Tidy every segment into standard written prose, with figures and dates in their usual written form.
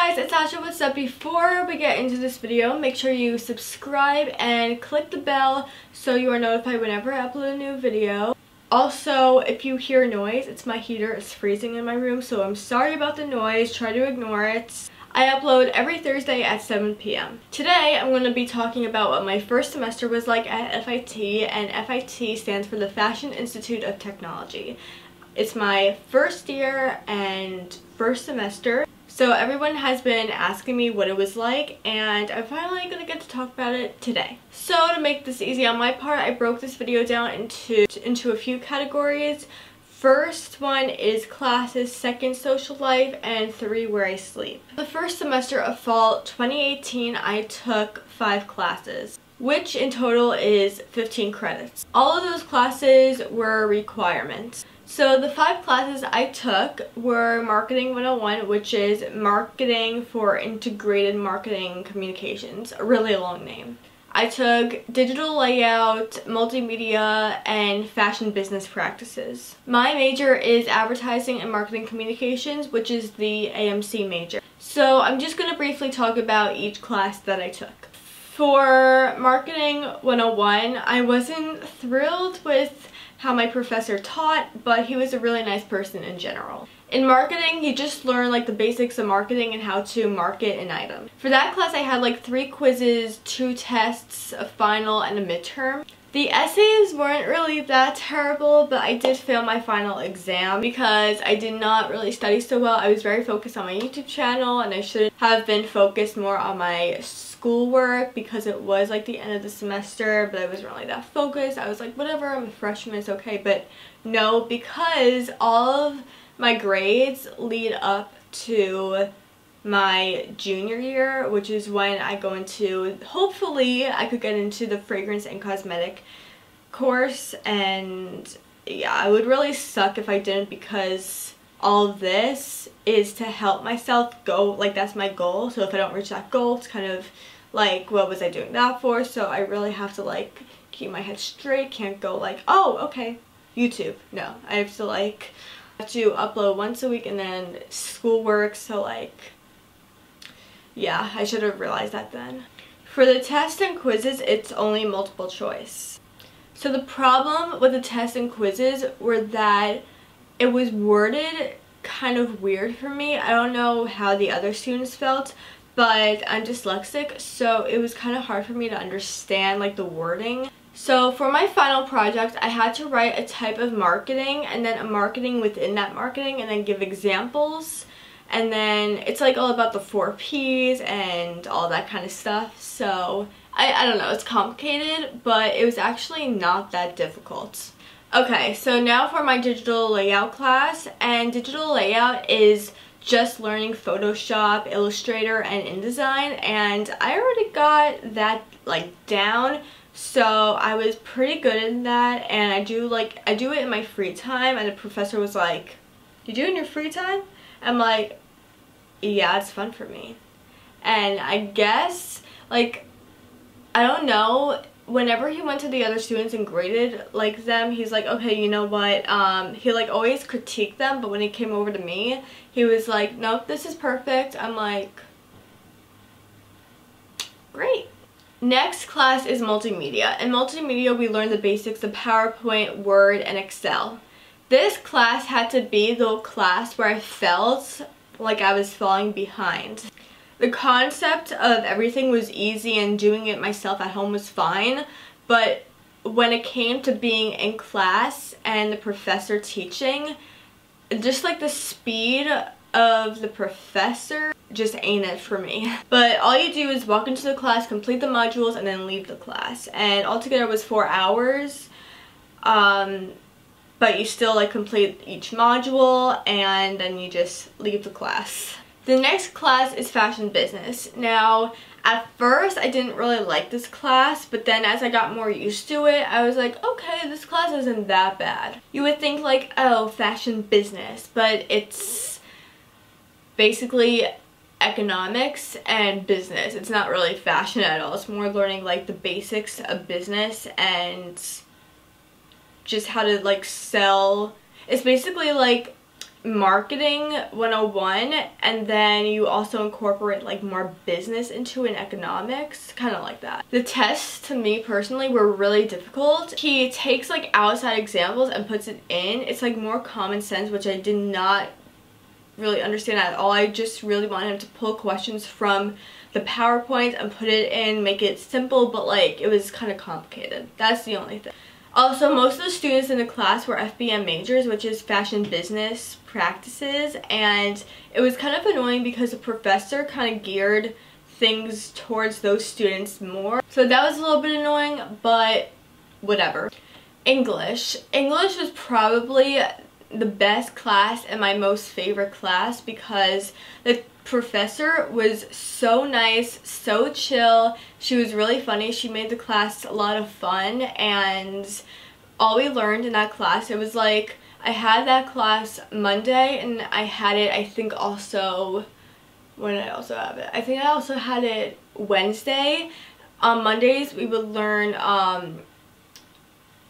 guys, it's Sasha, what's up? Before we get into this video, make sure you subscribe and click the bell so you are notified whenever I upload a new video. Also, if you hear noise, it's my heater. It's freezing in my room, so I'm sorry about the noise. Try to ignore it. I upload every Thursday at 7 p.m. Today, I'm going to be talking about what my first semester was like at FIT, and FIT stands for the Fashion Institute of Technology. It's my first year and first semester, so everyone has been asking me what it was like, and I'm finally going to get to talk about it today. So to make this easy on my part, I broke this video down into a few categories. First one is classes, second social life, and three where I sleep. The first semester of fall 2018, I took 5 classes, which in total is 15 credits. All of those classes were requirements. So the 5 classes I took were Marketing 101, which is marketing for integrated marketing communications, a really long name. I took digital layout, multimedia, and fashion business practices. My major is advertising and marketing communications, which is the AMC major. So I'm just going to briefly talk about each class that I took. For Marketing 101, I wasn't thrilled with how my professor taught, but he was a really nice person in general. In marketing, you just learn like the basics of marketing and how to market an item. For that class, I had like 3 quizzes, 2 tests, a final, and a midterm. The essays weren't really that terrible, but I did fail my final exam because I did not really study so well. I was very focused on my YouTube channel, and I should have been focused more on my schoolwork because it was like the end of the semester, but I wasn't really that focused. I was like, whatever, I'm a freshman, it's okay. But no, because all of my grades lead up to my junior year, which is when I go into, hopefully I could get into the fragrance and cosmetic course, and yeah, I would really suck if I didn't, because all of this is to help myself go, like that's my goal, so if I don't reach that goal, it's kind of like, what was I doing that for? So I really have to like keep my head straight, can't go like, oh, okay, YouTube, no, I have to like, have to upload once a week and then schoolwork, so like, yeah, I should have realized that then. For the tests and quizzes, it's only multiple choice. So the problem with the tests and quizzes were that it was worded kind of weird for me. I don't know how the other students felt, but I'm dyslexic, so it was kind of hard for me to understand like the wording. So for my final project, I had to write a type of marketing and then a marketing within that marketing and then give examples. And then it's like all about the 4 P's and all that kind of stuff. So I don't know, it's complicated, but it was actually not that difficult. Okay, so now for my digital layout class. And digital layout is just learning Photoshop, Illustrator, and InDesign. And I already got that like down. So I was pretty good in that, and I do it in my free time, and the professor was like, you do it in your free time? I'm like, yeah, it's fun for me. And I guess, like, I don't know, whenever he went to the other students and graded like them, he's like, okay, you know what, he like always critiqued them, but when he came over to me, he was like, nope, this is perfect. I'm like, great. Next class is multimedia. In multimedia, we learned the basics of PowerPoint, Word, and Excel. This class had to be the class where I felt like I was falling behind. The concept of everything was easy and doing it myself at home was fine, but when it came to being in class and the professor teaching, just like the speed of the professor just ain't it for me. But all you do is walk into the class, complete the modules, and then leave the class. And altogether it was 4 hours, but you still like complete each module and then you just leave the class. The next class is fashion business. Now at first I didn't really like this class, but then as I got more used to it, I was like, okay, this class isn't that bad. You would think like, oh, fashion business, but it's basically economics and business. It's not really fashion at all. It's more learning like the basics of business and just how to like sell. It's basically like marketing 101, and then you also incorporate like more business into an economics, kind of like that. The tests to me personally were really difficult. He takes like outside examples and puts it in. It's like more common sense, which I did not really understand at all. I just really wanted him to pull questions from the PowerPoint and put it in, make it simple, but like it was kind of complicated. That's the only thing. Also, most of the students in the class were FBM majors, which is fashion business practices, and it was kind of annoying because the professor kind of geared things towards those students more. So that was a little bit annoying, but whatever. English. English was probably the best class and my most favorite class because the professor was so nice, so chill. She was really funny. She made the class a lot of fun, and all we learned in that class, it was like I had that class Monday, and I had it, I think also, when did I also have it? I think I also had it Wednesday. On Mondays we would learn on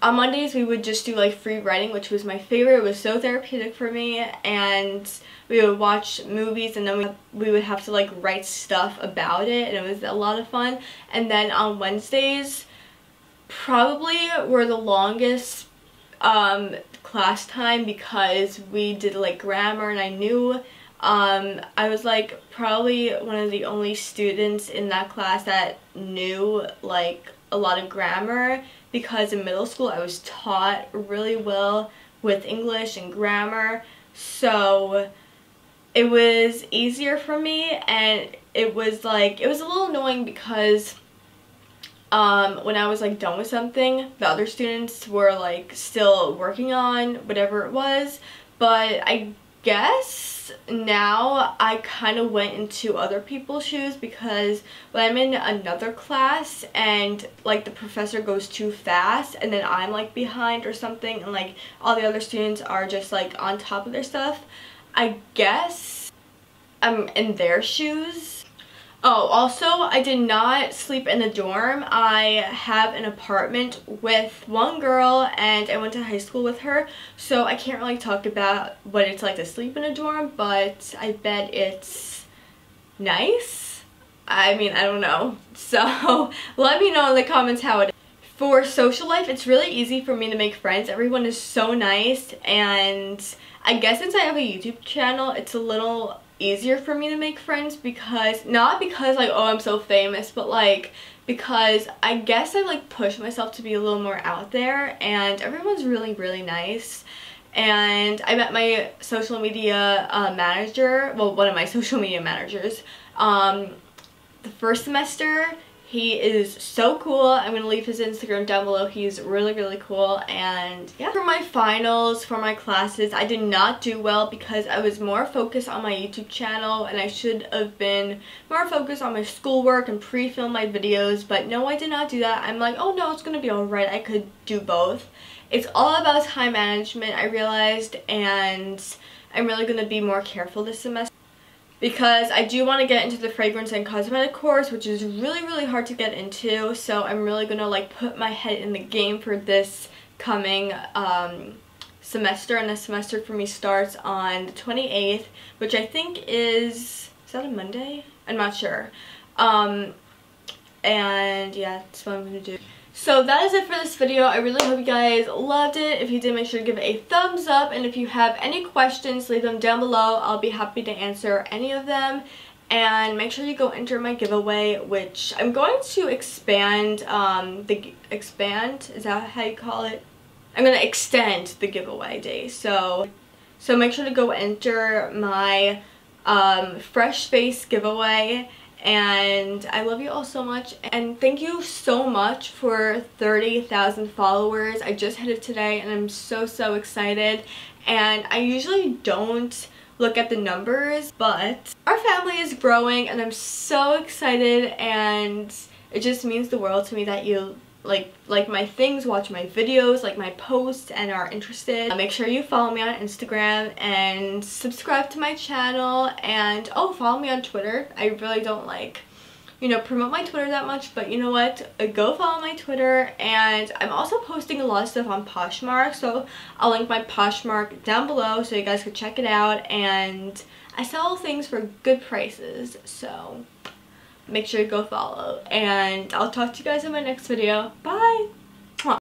Mondays we would just do like free writing, which was my favorite. It was so therapeutic for me, and we would watch movies, and then we would have to like write stuff about it, and it was a lot of fun. And then on Wednesdays probably were the longest class time because we did like grammar, and I knew I was like probably one of the only students in that class that knew like a lot of grammar, because in middle school I was taught really well with English and grammar, so it was easier for me. And it was like, it was a little annoying because when I was like done with something, the other students were like still working on whatever it was. But I guess now I kind of went into other people's shoes, because when I'm in another class and like the professor goes too fast and then I'm like behind or something, and like all the other students are just like on top of their stuff, I guess I'm in their shoes. Oh, also I did not sleep in the dorm. I have an apartment with one girl and I went to high school with her, so I can't really talk about what it's like to sleep in a dorm, but I bet it's nice. I mean, I don't know. So let me know in the comments how it is. For social life, it's really easy for me to make friends. Everyone is so nice, and I guess since I have a YouTube channel, it's a little easier for me to make friends, because not because like, oh, I'm so famous, but like because I guess I like push myself to be a little more out there, and everyone's really nice. And I met my social media manager, well, one of my social media managers, the first semester. He is so cool. I'm gonna leave his Instagram down below. He's really cool. And yeah, for my finals, for my classes, I did not do well because I was more focused on my YouTube channel, and I should have been more focused on my schoolwork and pre-film my videos, but no, I did not do that. I'm like, oh no, it's gonna be all right. I could do both. It's all about time management, I realized, and I'm really gonna be more careful this semester, because I do want to get into the fragrance and cosmetic course, which is really hard to get into. So I'm really gonna like put my head in the game for this coming semester. And the semester for me starts on the 28th, which I think is that a Monday? I'm not sure. And yeah, that's what I'm gonna do. So that is it for this video. I really hope you guys loved it. If you did, make sure to give it a thumbs up, and if you have any questions, leave them down below. I'll be happy to answer any of them. And make sure you go enter my giveaway, which I'm going to expand, is that how you call it? I'm gonna extend the giveaway day. So make sure to go enter my fresh face giveaway. And I love you all so much, and thank you so much for 30,000 followers. I just hit it today, and I'm so excited. And I usually don't look at the numbers, but our family is growing, and I'm so excited, and it just means the world to me that you like my things, watch my videos, like my posts, and are interested. Make sure you follow me on Instagram and subscribe to my channel, and oh, follow me on Twitter. I really don't like you know, promote my Twitter that much, but you know what, go follow my Twitter. And I'm also posting a lot of stuff on Poshmark, so I'll link my Poshmark down below so you guys can check it out. And I sell things for good prices, so make sure you go follow, and I'll talk to you guys in my next video. Bye!